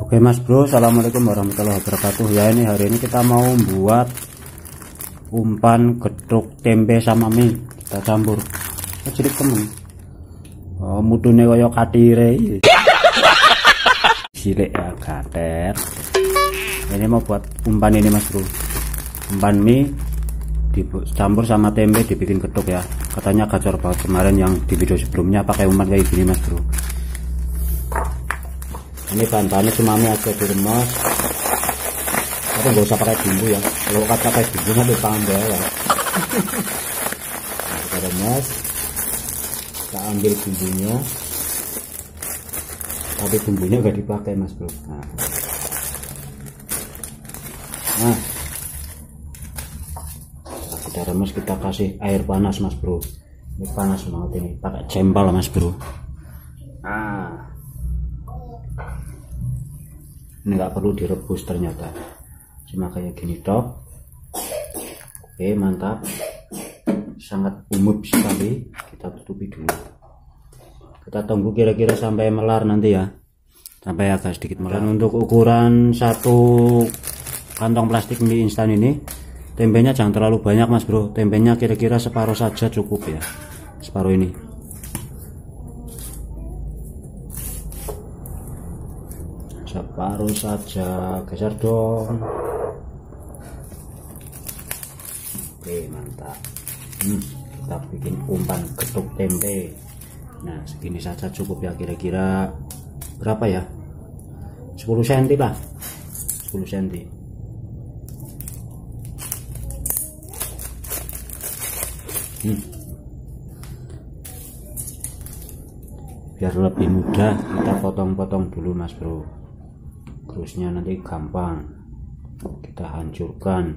Oke mas bro, assalamualaikum warahmatullahi wabarakatuh. Ya ini hari ini kita mau buat umpan getuk tempe sama mie. Kita campur jadi temen. Oh mudune kaya katire sirik ya kater. Ini mau buat umpan ini mas bro, umpan mie dicampur sama tempe dibikin getuk ya. Katanya gacor banget kemarin yang di video sebelumnya pakai umpan kayak gini mas bro. Ini bahan-bahannya cuma mie aja diremas, tapi nggak usah pakai bumbu ya. Kalau pakai bumbu nanti tangan bawah ya. Kita remas, kita ambil bumbunya, tapi bumbunya nggak dipakai mas bro. Nah, kita remas, kita kasih air panas mas bro. Ini panas banget ini, pakai jempol mas bro. Nah, ini nggak perlu direbus ternyata, cuma kayak gini tok. Oke mantap, sangat umum sekali. Kita tutupi dulu, kita tunggu kira-kira sampai melar nanti ya, sampai agak sedikit melar. Dan untuk ukuran satu kantong plastik mie instan ini, tempenya jangan terlalu banyak mas bro. Tempenya kira-kira separuh saja cukup ya, separuh ini. Separuh saja, geser dong. Oke mantap. Kita bikin umpan getuk tempe. Nah segini saja cukup ya, kira-kira berapa ya, 10 cm lah, 10 cm. Biar lebih mudah kita potong-potong dulu mas bro, terusnya nanti gampang. Kita hancurkan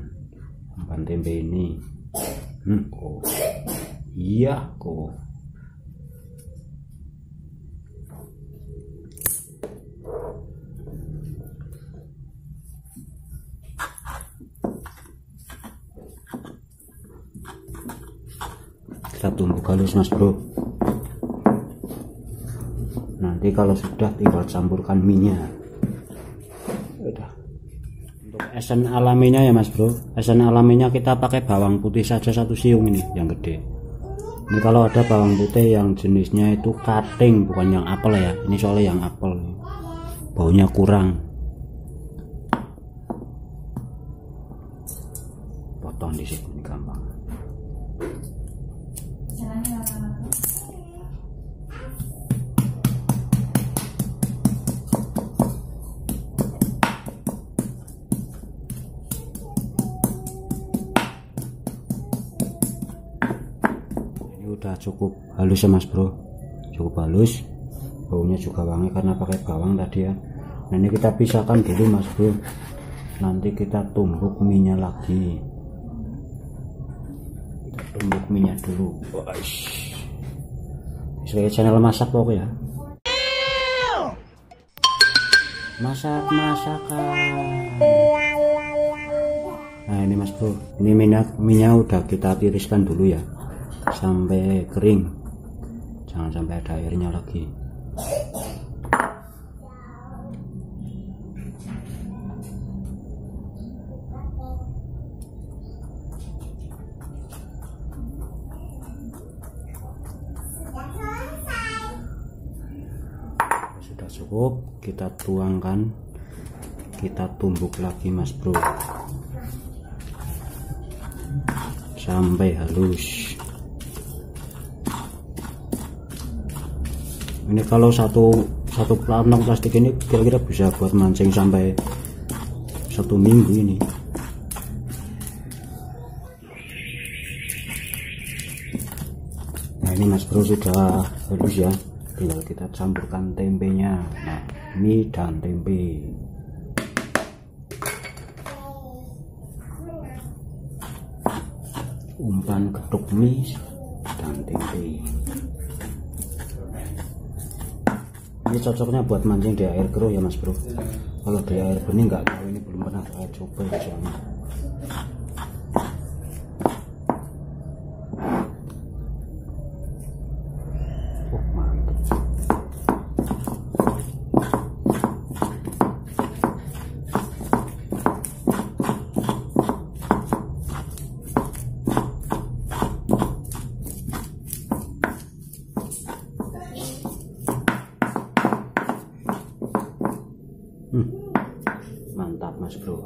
umpan tempe ini. Kok iya kok. Kita tunggu halus mas bro. Nanti kalau sudah tinggal campurkan minyak. Esen alaminya ya mas bro, esen alaminya kita pakai bawang putih saja satu siung ini yang gede. Ini kalau ada bawang putih yang jenisnya itu cutting, bukan yang apel ya. Ini soalnya yang apel baunya kurang. Potong di sini gampang. Udah cukup halus ya mas bro, cukup halus. Baunya juga wangi karena pakai bawang tadi ya. Nah ini kita pisahkan dulu mas bro, nanti kita tumbuk minyak lagi. Kita tumbuk minyak dulu. Sebagai channel masak pokoknya ya, masak-masakan. Nah ini mas bro, ini minyak udah kita tiriskan dulu ya sampai kering, jangan sampai ada airnya lagi. Sudah cukup, kita tuangkan, kita tumbuk lagi mas bro sampai halus. Ini kalau satu kantong plastik ini kira-kira bisa buat mancing sampai 1 minggu ini. Nah ini mas bro sudah halus ya, tinggal kita campurkan tempenya. Nah, mie dan tempe. Umpan getuk mie dan tempe. Ini cocoknya buat mancing di air keruh ya mas bro. Kalau di air bening nggak tahu, ini belum pernah saya coba ya soalnya. Mantap. mantap mas bro.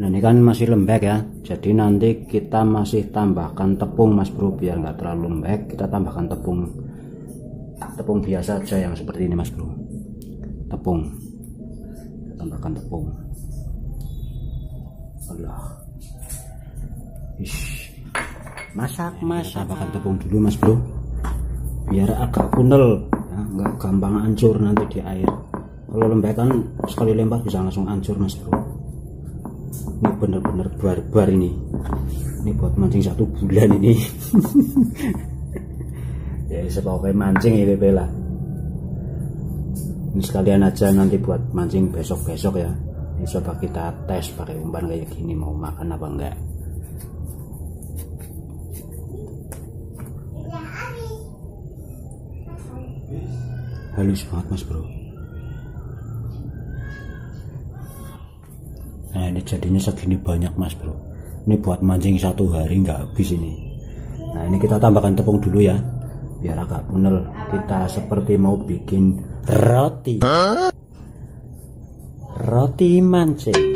Nah ini kan masih lembek ya, jadi nanti kita masih tambahkan tepung mas bro, biar nggak terlalu lembek. Kita tambahkan tepung biasa aja yang seperti ini mas bro, tepung kita tambahkan tepung. Allah, masak tambahkan tepung dulu mas bro, biar agak kunel ya, nggak gampang hancur nanti di air. Kalau lembek kan sekali lempar bisa langsung hancur mas bro. Ini bener-bener bar-bar ini, buat mancing 1 bulan ini. Ya sebagai mancing ya bela. Ini sekalian aja nanti buat mancing besok-besok ya. Ini coba kita tes pakai umpan kayak gini, mau makan apa enggak. Halus banget mas bro. Nah ini jadinya segini banyak mas bro. Ini buat mancing 1 hari nggak habis ini. Nah ini kita tambahkan tepung dulu ya, biar agak punel. Kita seperti mau bikin roti, roti mancing,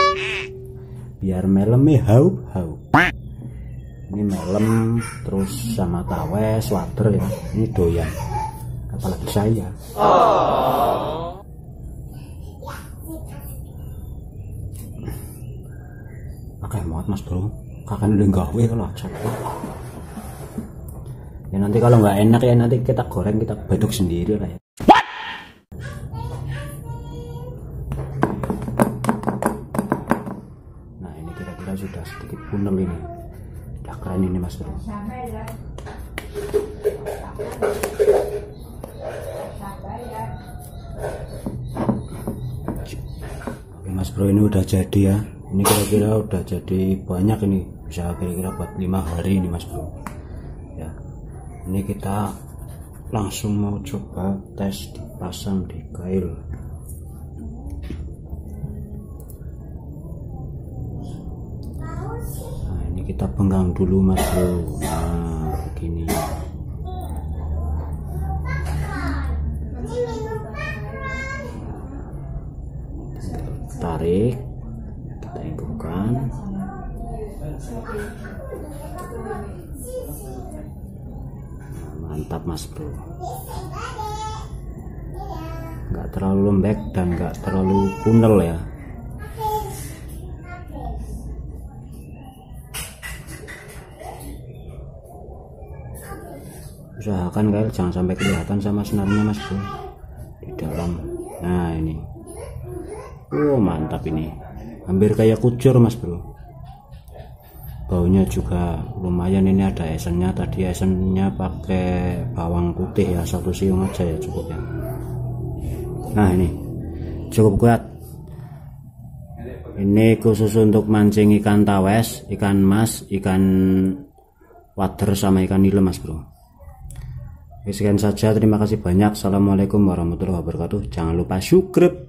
biar melemnya hau-hau. Ini melem terus sama tawe swater ya, ini doyan apalagi saya. Oh. Oke muat mas bro, kakak udah gawe kalau acak ya. Nanti kalau nggak enak ya nanti kita goreng, kita beduk sendiri lah ya. What? Nah ini kira-kira sudah sedikit punel ini, udah keren ini mas bro. Oke mas bro, ini udah jadi ya. Ini kira-kira udah jadi banyak ini, bisa kira-kira buat 5 hari ini mas bro ya. Ini kita langsung mau coba tes dipasang di kail. Nah ini kita penggang dulu mas bro. Nah begini. Tarik, kita ingkungkan. Nah, mantap mas bro, nggak terlalu lembek dan nggak terlalu punel ya. Usahakan kail jangan sampai kelihatan sama senarnya mas bro di dalam. Nah ini mantap ini, hampir kayak kucur mas bro. Baunya juga lumayan, ini ada esennya. Tadi esennya pakai bawang putih ya, 1 siung aja ya cukup ya. Nah ini cukup kuat. Ini khusus untuk mancing ikan tawes, ikan mas, ikan wader sama ikan nila mas bro. Sekian saja, terima kasih banyak. Assalamualaikum warahmatullahi wabarakatuh. Jangan lupa subscribe.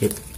Sip.